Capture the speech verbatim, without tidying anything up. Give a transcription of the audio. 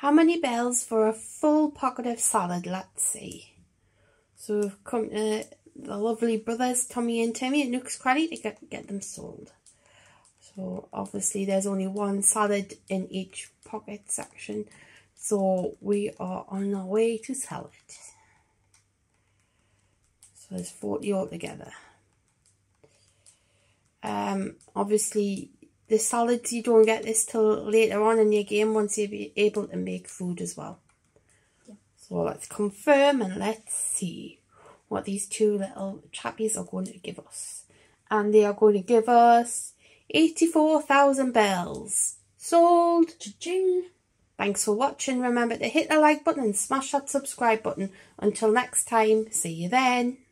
How many bells for a full pocket of salad? Let's see. So we've come to the lovely brothers, Tommy and Timmy at Nook's Cranny to get, get them sold. So obviously there's only one salad in each pocket section. So we are on our way to sell it. So there's forty altogether. Um, obviously the salads, you don't get this till later on in your game once you're able to make food as well. Yeah. So let's confirm and let's see what these two little chappies are going to give us. And they are going to give us eighty-four thousand bells. Sold! Cha-ching! Thanks for watching. Remember to hit the like button and smash that subscribe button. Until next time, see you then.